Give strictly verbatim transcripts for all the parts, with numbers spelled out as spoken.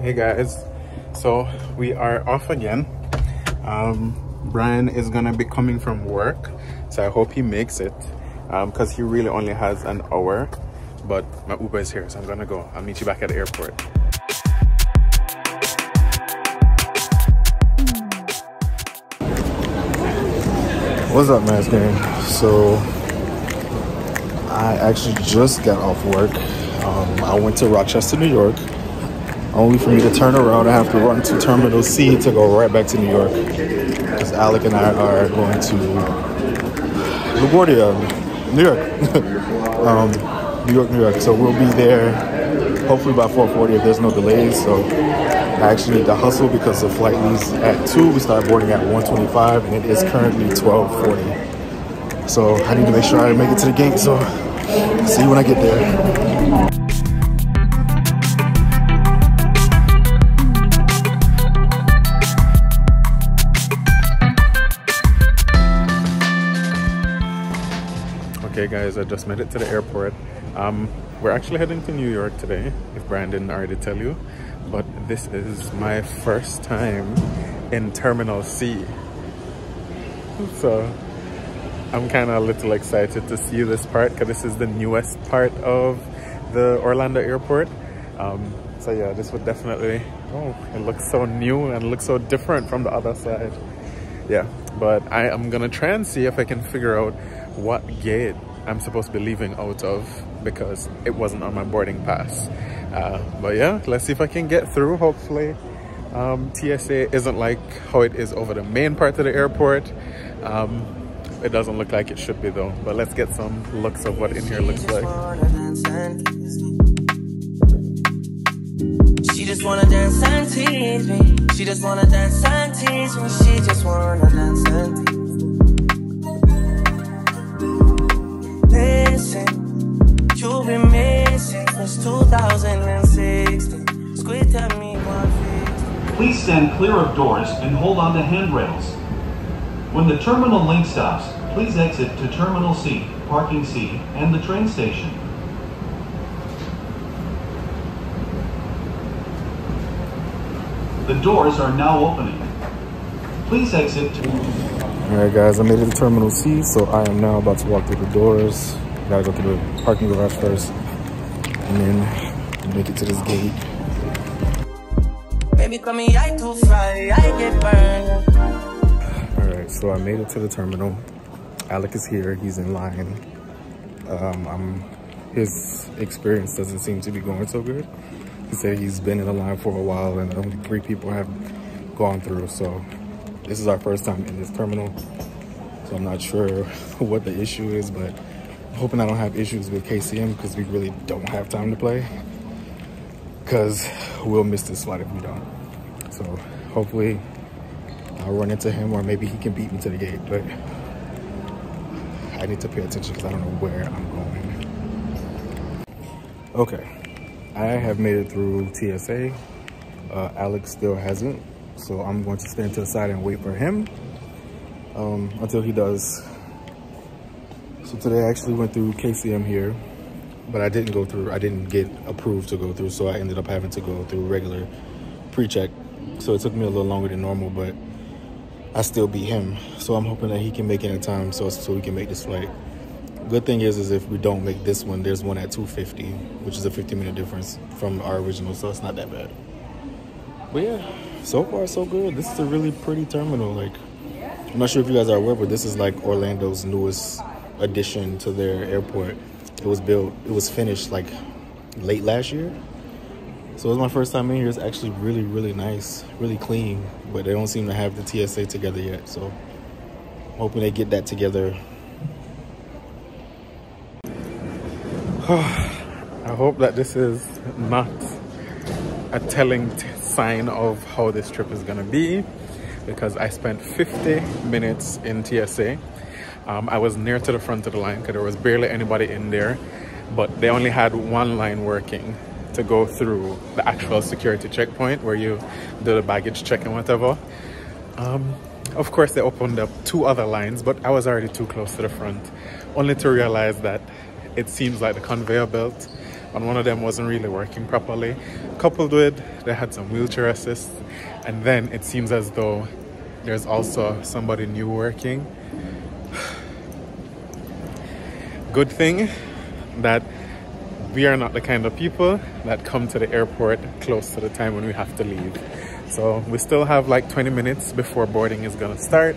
Hey guys, so we are off again. um Brian is gonna be coming from work, so I hope he makes it um because he really only has an hour, but my Uber is here, so I'm gonna go. I'll meet you back at the airport. What's up, Mas Gang? So I actually just got off work. Um, I went to Rochester, New York, only for me to turn around and have to run to Terminal C to go right back to New York, because Alec and I are going to LaGuardia, New York. um, New York, New York. So we'll be there hopefully by four forty if there's no delays. So I actually need to hustle because the flight leaves at two. We start boarding at one twenty-five, and it is currently twelve forty. So I need to make sure I make it to the gate. So see you when I get there. Okay guys, I just made it to the airport. Um, we're actually heading to New York today, if Brian didn't already tell you, but this is my first time in Terminal C. So I'm kind of a little excited to see this part, because this is the newest part of the Orlando airport. Um, so yeah, this would definitely, oh, it looks so new and looks so different from the other side. Yeah, but I am gonna try and see if I can figure out what gate I'm supposed to be leaving out of, because it wasn't on my boarding pass. Uh, but yeah, let's see if I can get through. Hopefully um, T S A isn't like how it is over the main part of the airport. Um, it doesn't look like it should be though, but let's get some looks of what in here looks like. She just wanna dance and tease me. She just wanna dance and tease me. She just wanna dance and tease me. Please stand clear of doors and hold on to handrails. When the terminal link stops, please exit to Terminal C, Parking C, and the train station. The doors are now opening. Please exit to... Alright guys, I made it to Terminal C, so I am now about to walk through the doors. Gotta go through the parking garage first, and then make it to this gate. Alright, so I made it to the terminal. Alec is here, he's in line. Um, I'm, his experience doesn't seem to be going so good. He said he's been in the line for a while and only three people have gone through. So this is our first time in this terminal. So I'm not sure what the issue is, but I'm hoping I don't have issues with K C M, because we really don't have time to play, because we'll miss this flight if we don't. So hopefully I'll run into him, or maybe he can beat me to the gate, but I need to pay attention because I don't know where I'm going. Okay, I have made it through T S A. Uh, Alex still hasn't, so I'm going to stand to the side and wait for him um, until he does. So today I actually went through K C M here, but I didn't go through, I didn't get approved to go through, so I ended up having to go through regular pre-check. So it took me a little longer than normal, but I still beat him. So I'm hoping that he can make it in time so, so we can make this flight. Good thing is, is if we don't make this one, there's one at two fifty, which is a fifteen minute difference from our original, so it's not that bad. But yeah, so far so good. This is a really pretty terminal. Like, I'm not sure if you guys are aware, but this is like Orlando's newest addition to their airport. It was built, it was finished like late last year. So it was my first time in here. It's actually really, really nice, really clean, but they don't seem to have the T S A together yet. So I'm hoping they get that together. I hope that this is not a telling t sign of how this trip is gonna be, because I spent fifty minutes in T S A. Um, I was near to the front of the line because there was barely anybody in there, but they only had one line working to go through the actual security checkpoint where you do the baggage check and whatever. Um, of course, they opened up two other lines, but I was already too close to the front, only to realize that it seems like the conveyor belt and one of them wasn't really working properly. Coupled with, they had some wheelchair assist, and then it seems as though there's also somebody new working. Good thing that we are not the kind of people that come to the airport close to the time when we have to leave. So we still have like twenty minutes before boarding is gonna start.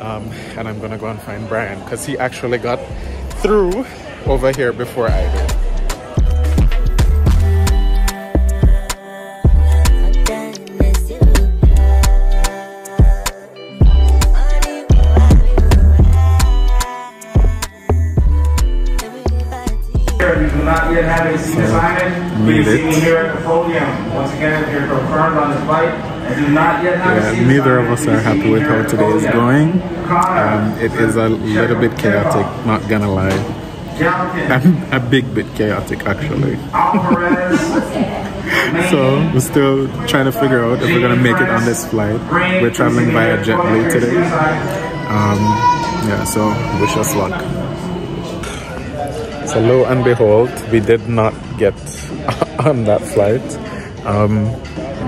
Um, and I'm gonna go and find Brian because he actually got through over here before I did. Please see me here at the podium. Once again, if you're confirmed on the flight, I do not yet have yeah, a neither of us are happy with how today is going. Um, it is a little bit chaotic, not gonna lie. I'm a big bit chaotic, actually. So we're still trying to figure out if we're gonna make it on this flight. We're traveling via JetBlue today. Um, yeah, so wish us luck. So lo and behold, we did not get on that flight. Um,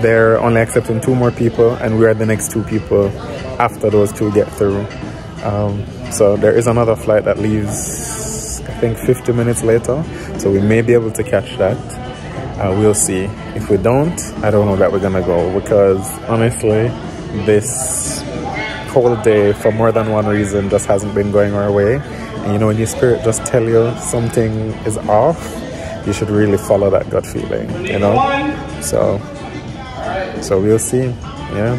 they're only accepting two more people, and we are the next two people after those two get through. Um, so there is another flight that leaves, I think, fifty minutes later. So we may be able to catch that. Uh, we'll see. If we don't, I don't know that we're gonna go, because honestly, this whole day, for more than one reason, just hasn't been going our way. You know, when your spirit just tell you something is off, you should really follow that gut feeling, you know. So, so we'll see. Yeah,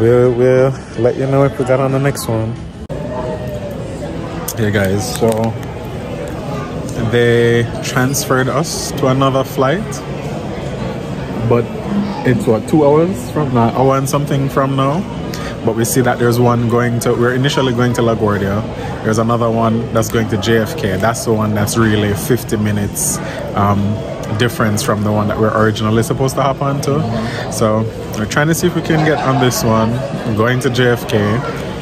we'll we'll let you know if we got on the next one. Hey guys, so they transferred us to another flight, but it's what, two hours from now, hour and something from now. But we see that there's one going to, we're initially going to LaGuardia. There's another one that's going to J F K. That's the one that's really fifty minutes um, difference from the one that we're originally supposed to hop onto. So we're trying to see if we can get on this one. I'm going to J F K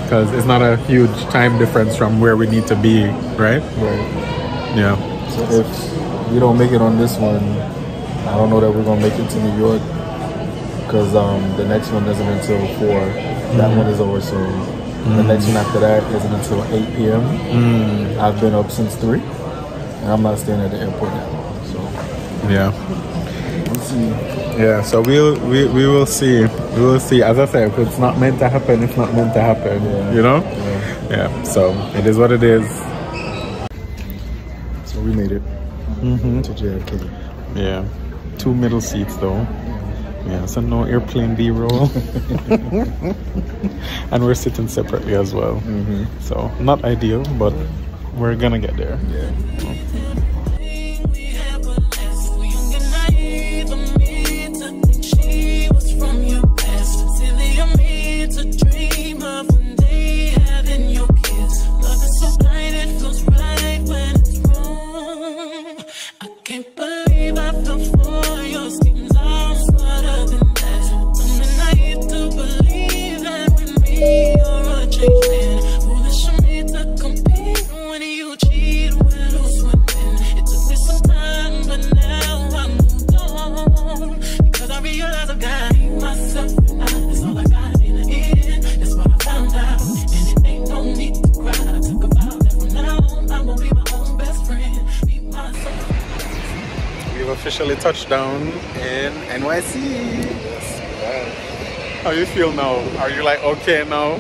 because it's not a huge time difference from where we need to be, right? Right. Yeah. So if we don't make it on this one, I don't know that we're going to make it to New York, because um, the next one isn't until four. That mm. one is over, so mm. the next one after that isn't until eight P M Mm. I've been up since three, and I'm not staying at the airport that long. So yeah, we'll see. Yeah, so we'll we we will see. We will see. As I said, if it's not meant to happen, it's not meant to happen. Yeah. You know? Yeah. Yeah. So it is what it is. So we made it mm-hmm. to J F K. Yeah. Two middle seats though. Yeah, so no airplane B-roll. And we're sitting separately as well. Mm-hmm. So not ideal, but we're gonna get there. Yeah. Oh. Touchdown in N Y C. Yes. How you feel now? Are you like okay now?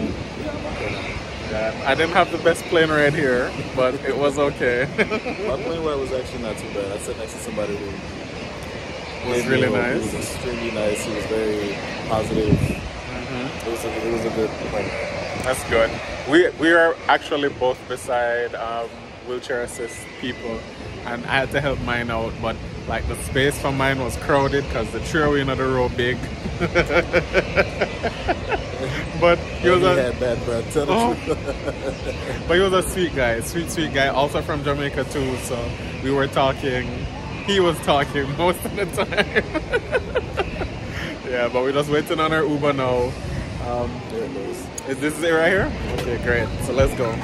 Yeah. I didn't have the best plane right here, but it was okay. My plane ride was actually not too bad. I sat next to somebody who was really nice. He was extremely nice. He was very positive. Mm-hmm. It was a, it was a good plane. That's good. We we are actually both beside um, wheelchair assist people, and I had to help mine out, but. Like the space for mine was crowded because the trio in the row big. But he was a bad breath, tell oh. the truth. But he was a sweet guy, sweet sweet guy, also from Jamaica too. So we were talking, he was talking most of the time. Yeah, but we're just waiting on our Uber now. Um, there it goes. Is this it right here? Okay, great. So let's go.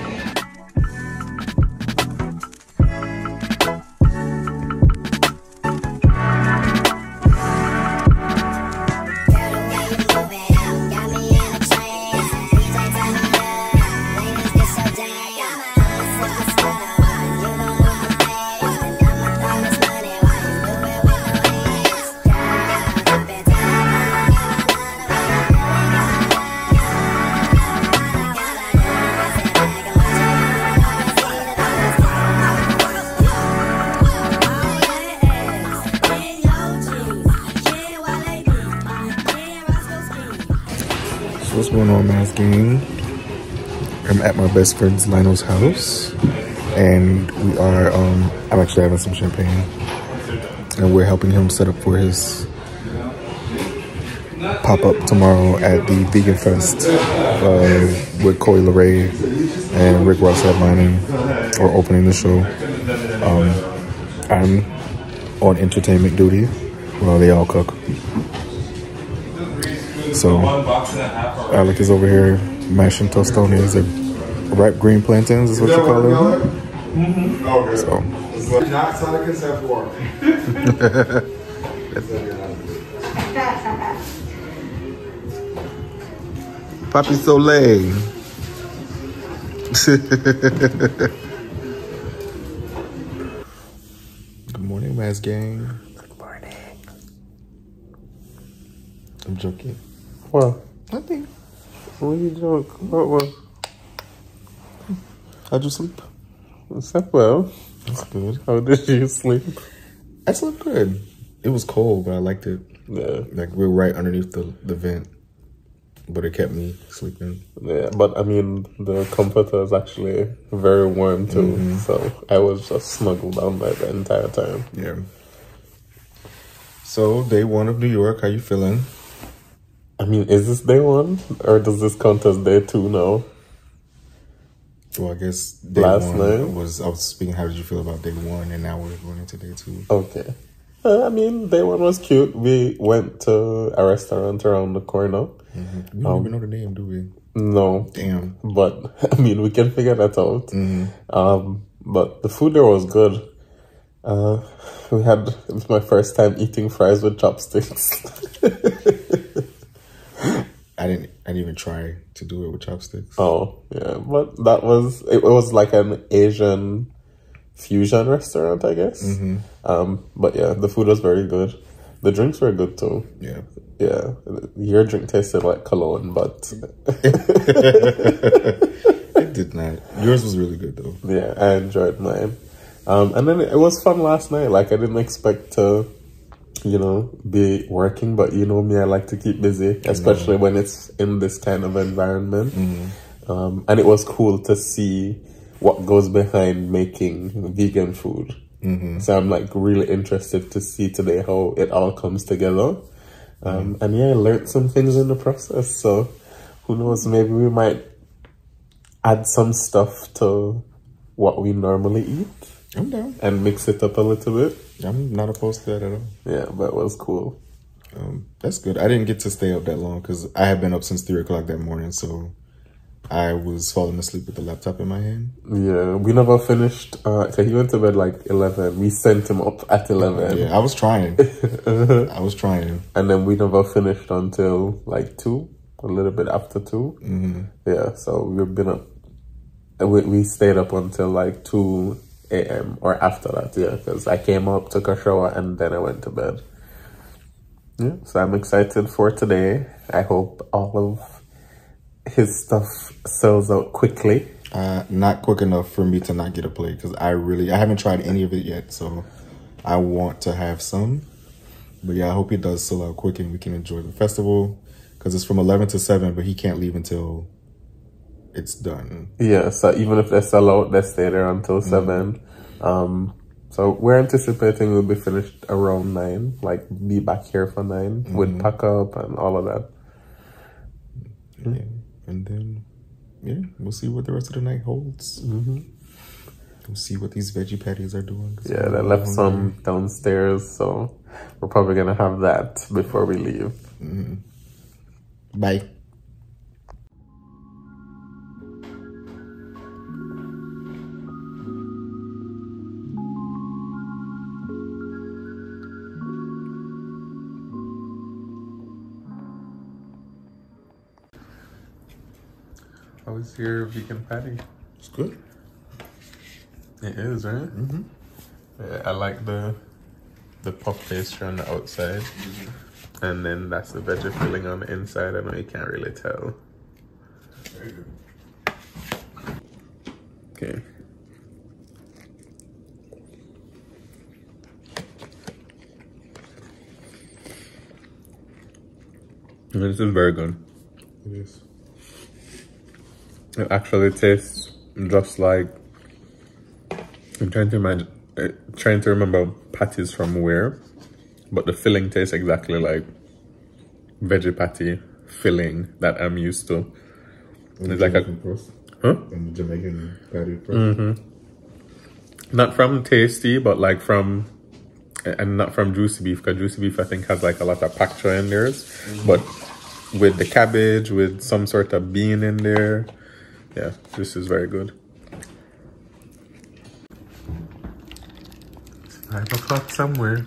What's going on, Mas Gang? I'm at my best friend's Lionel's house, and we are, um, I'm actually having some champagne, and we're helping him set up for his pop-up tomorrow at the Vegan Fest uh, with Corey LeRae and Rick Ross headlining or opening the show. Um, I'm on entertainment duty while they all cook. So Alec is over here mashing tostones or ripe green plantains is what you call them. Mm-hmm. Oh, good. So. Not sonic consent for. Papi Soleil. Good morning, Mas Gang. Good morning. I'm joking. Well, nothing. What do you joke? What was? How'd you sleep? I slept well. That's good. How did you sleep? I slept good. It was cold, but I liked it. Yeah. Like, we were right underneath the, the vent, but it kept me sleeping. Yeah, but I mean, the comforter is actually very warm, too. Mm-hmm. So I was just snuggled down there the entire time. Yeah. So, day one of New York, how you feeling? I mean, is this day one? Or does this count as day two now? Well, I guess day Last one night? was... I was speaking, how did you feel about day one? And now we're going into day two. Okay. Uh, I mean, day one was cute. We went to a restaurant around the corner. Mm-hmm. We don't um, even know the name, do we? No. Damn. But, I mean, we can figure that out. Mm-hmm. Um, but the food there was good. Uh, we had... It was my first time eating fries with chopsticks. I didn't. I didn't even try to do it with chopsticks. Oh yeah, but that was it. Was like an Asian fusion restaurant, I guess. Mm-hmm. Um, but yeah, the food was very good. The drinks were good too. Yeah, yeah. Your drink tasted like cologne, but it did not. Yours was really good though. Yeah, I enjoyed mine. Um, and then it was fun last night. Like I didn't expect to. You know, be working, but you know me, I like to keep busy, especially when it's in this kind of environment. Mm-hmm. Um, and it was cool to see what goes behind making vegan food. Mm-hmm. So I'm like really interested to see today how it all comes together. Um, mm-hmm. And yeah, I learned some things in the process. So who knows, maybe we might add some stuff to what we normally eat. I'm down. And mix it up a little bit. I'm not opposed to that at all. Yeah, that was cool. Um, that's good. I didn't get to stay up that long because I had been up since three o'clock that morning, so I was falling asleep with the laptop in my hand. Yeah, we never finished. Uh, so he went to bed like eleven. We sent him up at eleven. Yeah, I was trying. I was trying. And then we never finished until like two, a little bit after two. Mm-hmm. Yeah, so we've been up. We, we stayed up until like two a m or after that, yeah, because I came up, took a shower, and then I went to bed. Yeah, so I'm excited for today. I hope all of his stuff sells out quickly. Uh, not quick enough for me to not get a plate because I really, I haven't tried any of it yet, so I want to have some. But yeah, I hope it does sell out quick and we can enjoy the festival because it's from eleven to seven, but he can't leave until it's done. Yeah, so even if they sell out, they stay there until mm-hmm. seven. Um, so we're anticipating we'll be finished around nine, like be back here for nine mm-hmm. with pack up and all of that. Yeah, and then, yeah, we'll see what the rest of the night holds. Mm-hmm. We'll see what these veggie patties are doing. Yeah, they left some there. downstairs, so we're probably going to have that before we leave. Mm-hmm. Bye. How is your vegan patty? It's good. It is, right? Mm-hmm. Yeah, I like the the puff pastry on the outside. Mm-hmm. And then that's the veggie filling on the inside. I know you can't really tell. Very good. Okay. This is very good. It is. It actually tastes just like, I'm trying to imagine, uh, trying to remember patties from where, but the filling tastes exactly like veggie patty filling that I'm used to. And it's like a press. Huh? And the Jamaican patty press. Mm-hmm. Not from Tasty, but like from, and not from Juicy Beef, because Juicy Beef I think has like a lot of pak choy in theirs, mm-hmm. but with the cabbage, with some sort of bean in there. Yeah, this is very good. It's nine o'clock somewhere.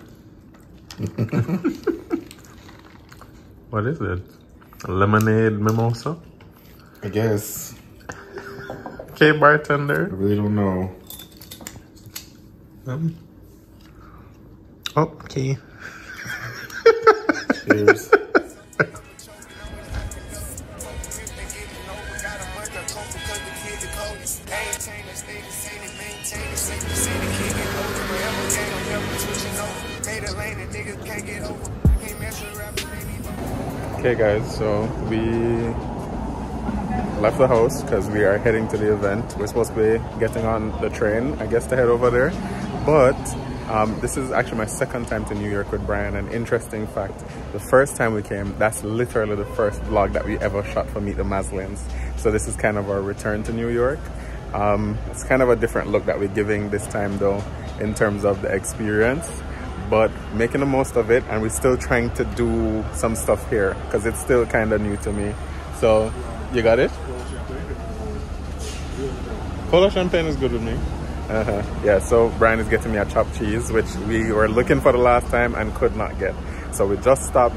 What is it? A lemonade mimosa? I guess. Okay, bartender. I really don't know. Um. Okay. Cheers. Okay guys, so we left the house because we are heading to the event. We're supposed to be getting on the train, I guess, to head over there. But um, this is actually my second time to New York with Brian. An interesting fact, the first time we came, that's literally the first vlog that we ever shot for Meet the Mazelins. So this is kind of our return to New York. Um, it's kind of a different look that we're giving this time though in terms of the experience. But making the most of it, and we're still trying to do some stuff here because it's still kind of new to me. So, you got it? Cola champagne is good with me. Uh-huh. Yeah, so Brian is getting me a chopped cheese, which we were looking for the last time and could not get. So we just stopped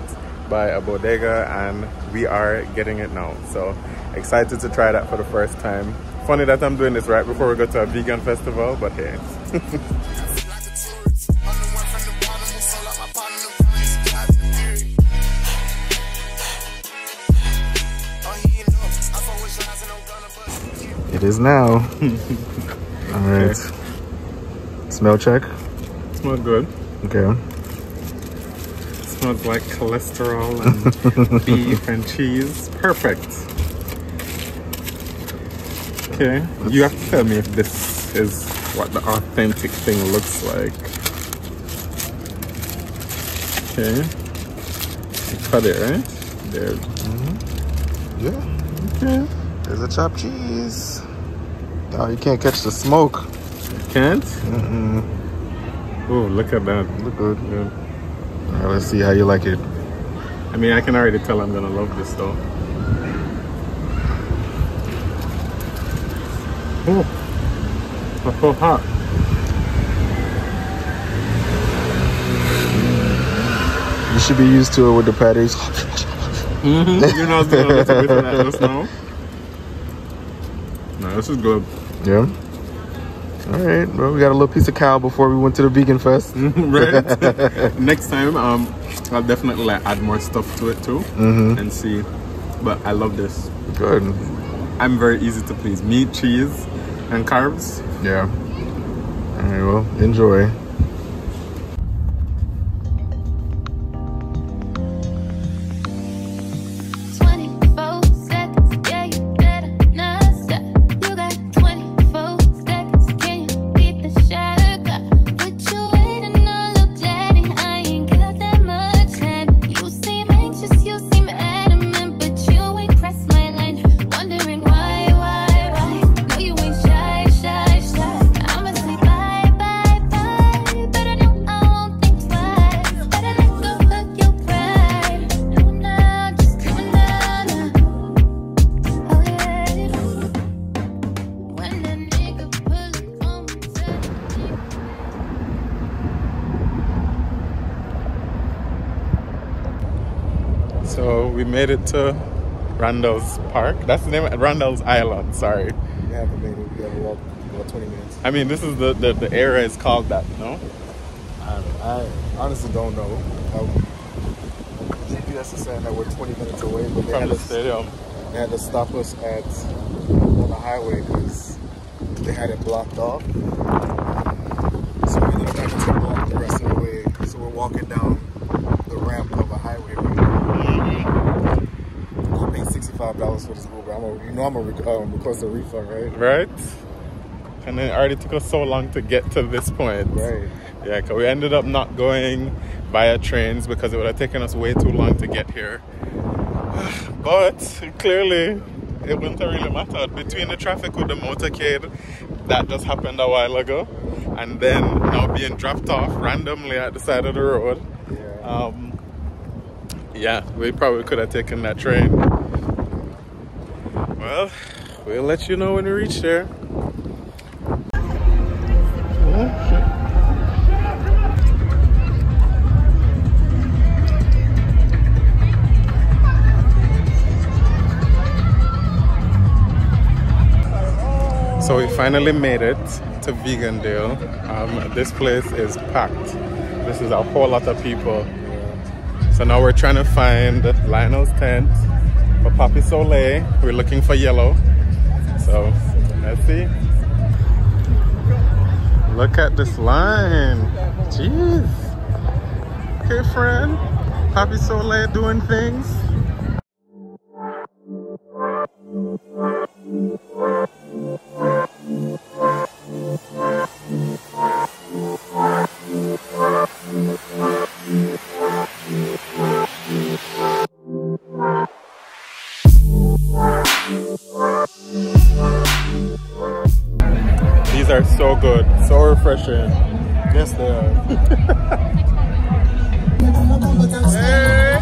by a bodega and we are getting it now. So excited to try that for the first time. Funny that I'm doing this right before we go to a vegan festival, but hey. It is now. All right. Okay. Smell check. It smells good. Okay. It smells like cholesterol and beef and cheese. Perfect. Okay. Let's you have to tell me if this is what the authentic thing looks like. Okay. You cut it, right? There. Mm-hmm. Yeah. Okay. There's a chopped cheese. Oh, you can't catch the smoke. You can't? Mm-mm. Oh, look at that. Look good. Yeah. All right, let's see how you like it. I mean, I can already tell I'm gonna love this though. Oh, that's so hot. You should be used to it with the patties. Mm-hmm. You're not gonna let it with that just now. No, this is good. Yeah. All right. Well, we got a little piece of cow before we went to the vegan fest. Right. Next time, um, I'll definitely like, add more stuff to it too, mm-hmm. and see. But I love this. Good. I'm very easy to please. Meat, cheese, and carbs. Yeah. All right. Well, enjoy. We made it to Randall's Park. That's the name of it? Randall's Island, sorry. We haven't made it. We have about, about twenty minutes. I mean, this is the, the, the area is called that, no? I, I honestly don't know. G P S is saying that we're twenty minutes away, but they, From had, the us, stadium. they had to stop us at on the highway because they had it blocked off. So we ended up having to walk the rest of the way. So we're walking down the ramp of a highway road. Right? things for this Uber. I'm a, you know I'm going to um, request a refund, right? Right. And then it already took us so long to get to this point. Right. Yeah, because we ended up not going via trains because it would have taken us way too long to get here. But clearly, it wouldn't have really mattered. Between the traffic with the motorcade that just happened a while ago, and then now being dropped off randomly at the side of the road. Yeah. Um, yeah, we probably could have taken that train. Well, we'll let you know when we reach there. So we finally made it to Vegandale. Um, this place is packed. This is a whole lot of people. So now we're trying to find Lionel's tent for Papi Soleil. We're looking for yellow. So let's see. Look at this line. Jeez. Okay, friend. Papi Soleil doing things. Are so good, so refreshing. Yes, they are. Hey.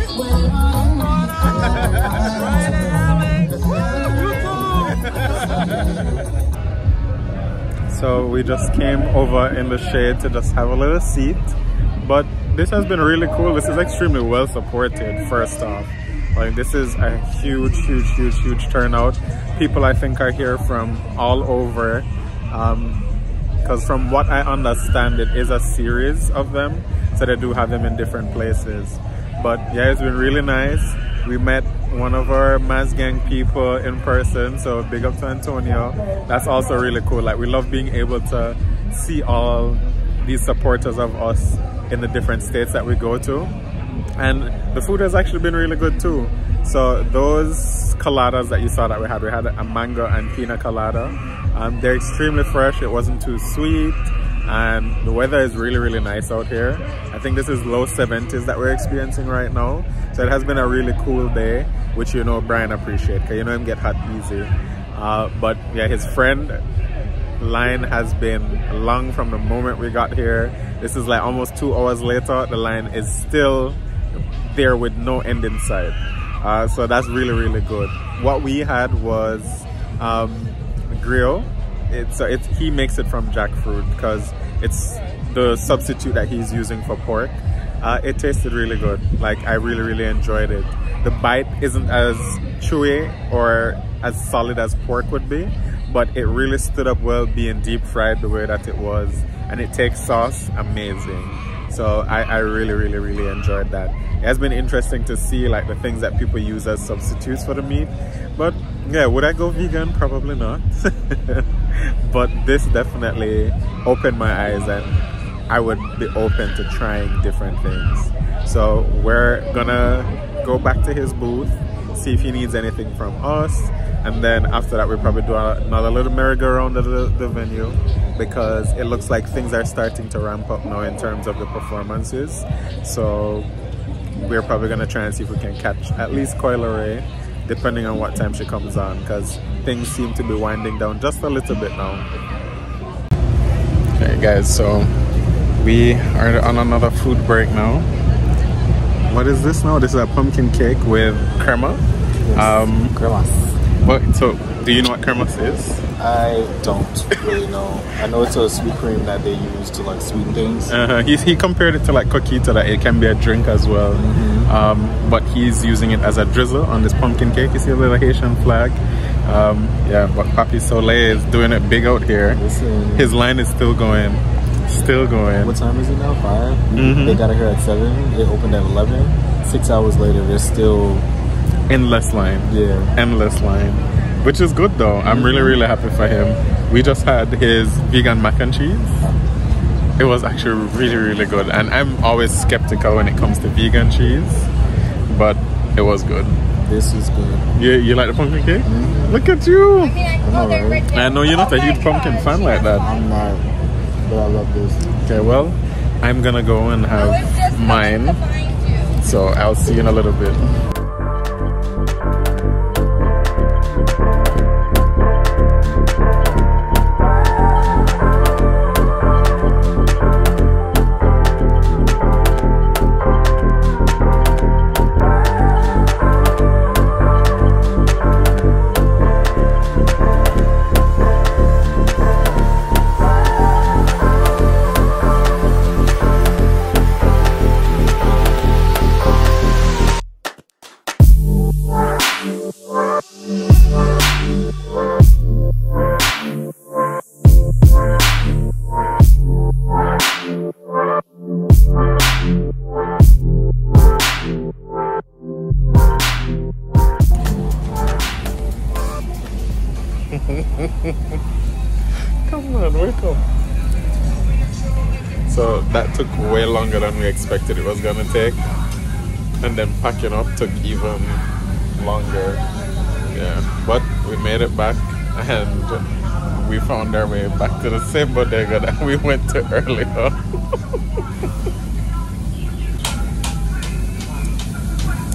So we just came over in the shade to just have a little seat, but this has been really cool. This is extremely well supported, first off. Like, this is a huge, huge, huge, huge turnout. People, I think, are here from all over. Um, because from what I understand, it is a series of them, so they do have them in different places. But yeah, it's been really nice. We met one of our Mas Gang people in person, so big up to Antonio. That's also really cool. Like, we love being able to see all these supporters of us in the different states that we go to. And the food has actually been really good too. So those coladas that you saw that we had, we had a mango and pina colada. Um, they're extremely fresh, it wasn't too sweet, and the weather is really, really nice out here. I think this is low seventies that we're experiencing right now. So it has been a really cool day, which, you know, Brian appreciates, because you know him get hot easy. Uh, but yeah, his friend line has been long from the moment we got here. This is like almost two hours later, the line is still there with no end in sight. Uh, so that's really, really good. What we had was um, grill. It's, so it's, he makes it from jackfruit because it's the substitute that he's using for pork. Uh, it tasted really good. Like, I really, really enjoyed it. The bite isn't as chewy or as solid as pork would be, but it really stood up well being deep fried the way that it was. And it takes sauce amazing. So I, I really, really, really enjoyed that. It has been interesting to see like the things that people use as substitutes for the meat. But yeah, would I go vegan? Probably not. But this definitely opened my eyes, and I would be open to trying different things. So we're gonna go back to his booth, see if he needs anything from us. And then after that, we'll probably do another little merry-go-round of the, the venue, because it looks like things are starting to ramp up now in terms of the performances. So we're probably going to try and see if we can catch at least Corey LeRae, depending on what time she comes on, because things seem to be winding down just a little bit now. Okay, guys, so we are on another food break now. What is this now? This is a pumpkin cake with crema. Yes. Um, crema. What, so, do you know what cremas is? I don't really know. I know it's a sweet cream that they use to like sweeten things. Uh, he, he compared it to like coquito, that it can be a drink as well. Mm-hmm. um, but he's using it as a drizzle on this pumpkin cake. You see a little Haitian flag. Um, yeah, but Papi Soleil is doing it big out here. Listen. His line is still going. Still going. What time is it now? Five? Mm-hmm. They got here at seven. They opened at eleven. Six hours later, they're still... endless line. Yeah, endless line, which is good though. I'm really, really happy for him. We just had his vegan mac and cheese. It was actually really, really good, and I'm always skeptical when it comes to vegan cheese, but it was good. This is good. You, you like the pumpkin cake? Mm-hmm. Look at you. I mean, I know, right. Right now. I know you're not oh a huge pumpkin gosh. fan she like that. I'm not, but I love this. Okay, well, I'm gonna go and have no, mine. So I'll see you in a little bit. Come on, wake up. So that took way longer than we expected it was gonna take, and then packing up took even longer. Yeah, but we made it back, and we found our way back to the same bodega that we went to earlier.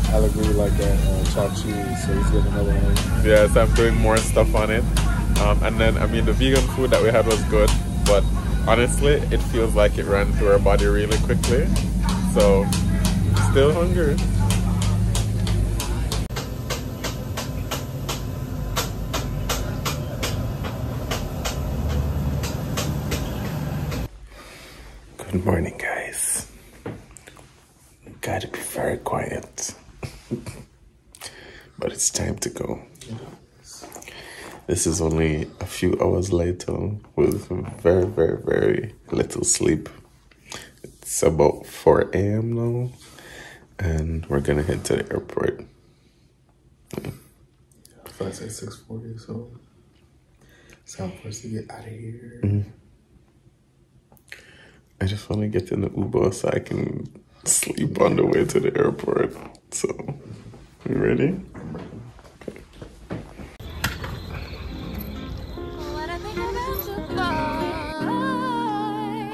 I agree, like that uh, chopped cheese, so he's getting another one. Yes, I'm doing more stuff on it. Um, and then, I mean, the vegan food that we had was good, but honestly, it feels like it ran through our body really quickly. So, still hungry. Good morning, guys. Gotta be very quiet. But it's time to go. This is only a few hours later with very, very, very little sleep. It's about four A M now, and we're gonna head to the airport. Yeah. So I said six forty, so it's time for us to get out of here. Mm-hmm. I just wanna get in the Uber so I can sleep on the way to the airport. So, you ready? I'm ready.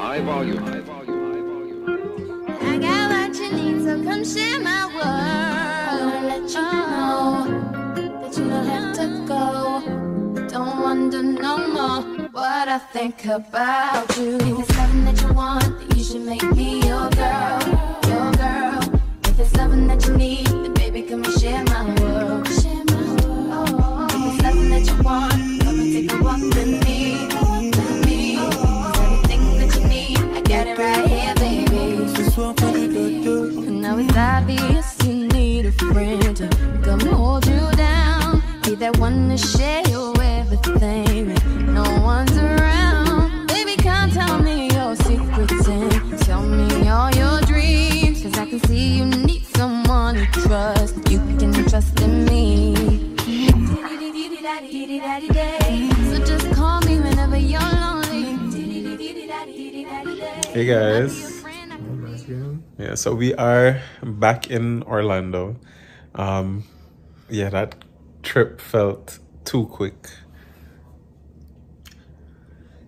High volume, high volume, high volume. I got what you need, so come share my world. I wanna let you know that you don't have to go. Don't wonder no more what I think about you. If it's loving that you want, then you should make me your girl, your girl. If it's loving that you need, then baby, come and share my world. Share my world. Oh, if it's loving that you want, come and take a walk with me. Now it's obvious you need a friend to come hold you down. Be that one to share your everything. No one's around. Baby, come tell me your secrets and tell me all your dreams. Cause I can see you need someone to trust. You can trust in me. So just call me whenever you're lonely. Hey guys. Yeah, so we are back in Orlando. Um, yeah, that trip felt too quick.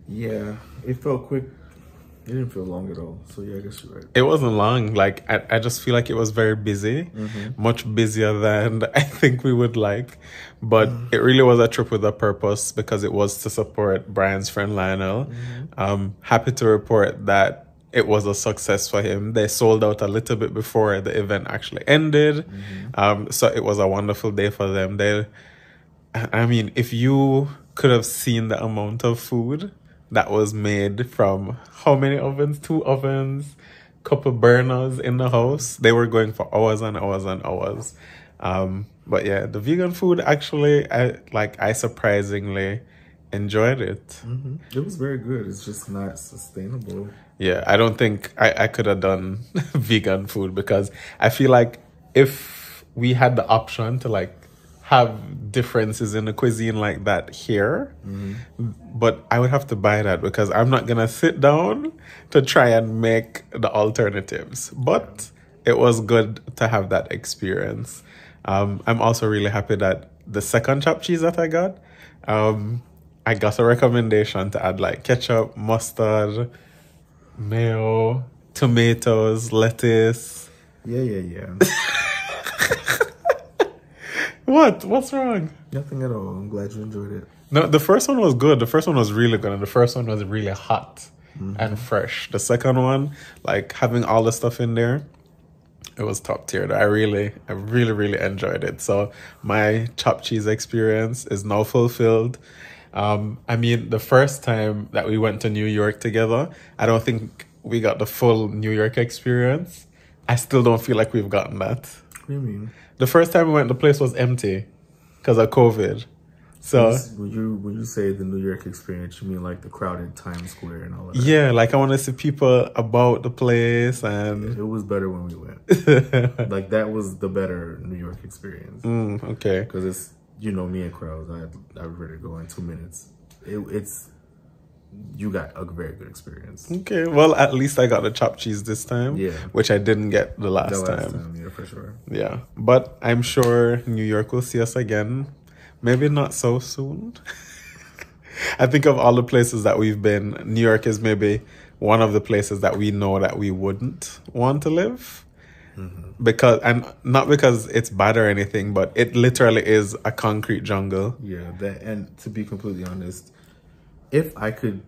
Yeah, it felt quick. It didn't feel long at all. So yeah, I guess you're right. It wasn't long. Like, I, I just feel like it was very busy. Mm-hmm. Much busier than I think we would like. But mm-hmm. it really was a trip with a purpose because it was to support Brian's friend Lionel. Mm-hmm. Um, happy to report that it was a success for him. They sold out a little bit before the event actually ended. Mm-hmm. Um, so it was a wonderful day for them. They, I mean, if you could have seen the amount of food that was made from how many ovens? Two ovens, couple burners in the house. They were going for hours and hours and hours. Um, but yeah, the vegan food actually, I, like I surprisingly enjoyed it. Mm-hmm. It was very good. It's just not sustainable. Yeah, I don't think I, I could have done vegan food because I feel like if we had the option to like have differences in the cuisine like that here, mm-hmm. but I would have to buy that because I'm not going to sit down to try and make the alternatives. But it was good to have that experience. Um, I'm also really happy that the second chopped cheese that I got, um, I got a recommendation to add like ketchup, mustard, mayo, tomatoes, lettuce. Yeah, yeah, yeah. What? What's wrong? Nothing at all. I'm glad you enjoyed it. No, the first one was good. The first one was really good. And the first one was really hot mm-hmm. and fresh. The second one, like having all the stuff in there, it was top tier. I really, I really, really enjoyed it. So my chopped cheese experience is now fulfilled. Um, I mean, the first time that we went to New York together, I don't think we got the full New York experience. I still don't feel like we've gotten that. What do you mean? The first time we went, the place was empty because of COVID. So when you when you say the New York experience, you mean like the crowded Times Square and all of that? Yeah, like I want to see people about the place, and it was better when we went. Like that was the better New York experience. Mm, okay, because it's, you know me and crowds. I I ready to go in two minutes. It, it's you got a very good experience. Okay, well at least I got the chopped cheese this time. Yeah, which I didn't get the last, the last time. time. Yeah, for sure. Yeah, but I'm sure New York will see us again. Maybe not so soon. I think of all the places that we've been, New York is maybe one of the places that we know that we wouldn't want to live. Mm-hmm. Because, and not because it's bad or anything, but it literally is a concrete jungle. Yeah, that, and to be completely honest, if I could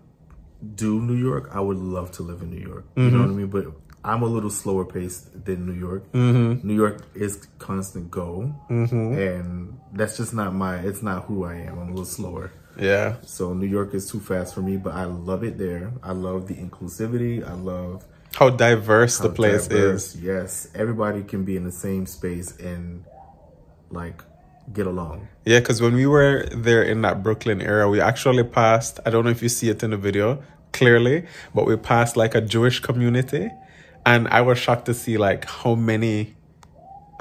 do New York, I would love to live in New York. Mm-hmm. You know what I mean? But I'm a little slower paced than New York. Mm-hmm. New York is constant go. Mm-hmm. And that's just not my, it's not who I am. I'm a little slower. Yeah. So New York is too fast for me, but I love it there. I love the inclusivity. I love how diverse how the place diverse, is. Yes. Everybody can be in the same space and like get along. Yeah, because when we were there in that Brooklyn area, we actually passed, I don't know if you see it in the video clearly, but we passed like a Jewish community. And I was shocked to see like how many,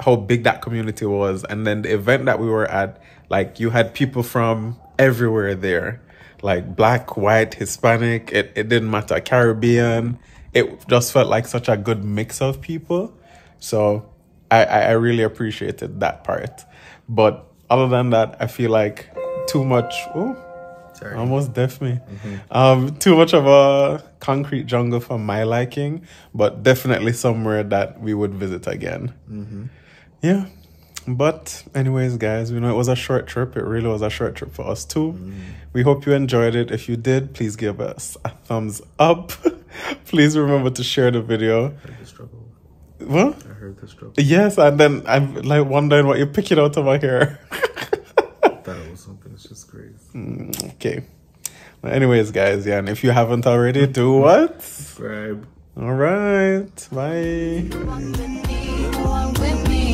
how big that community was. And then the event that we were at, like you had people from everywhere there, like black, white, Hispanic, it, it didn't matter, Caribbean. It just felt like such a good mix of people. So I, I really appreciated that part. But other than that, I feel like too much, oh, Sorry. almost deaf me. Mm-hmm. Um, too much of a concrete jungle for my liking, but definitely somewhere that we would visit again. Mm-hmm. Yeah. But anyways, guys, we know it was a short trip. It really was a short trip for us too. Mm. We hope you enjoyed it. If you did, please give us a thumbs up. Please remember to share the video. I heard the struggle. What? I heard the struggle. Yes, and then I'm like wondering what you're picking out of my hair. Thought it was something. It's just crazy. Mm, okay. Well, anyways, guys, yeah, and if you haven't already, do what? Subscribe. All right. Bye. Bye.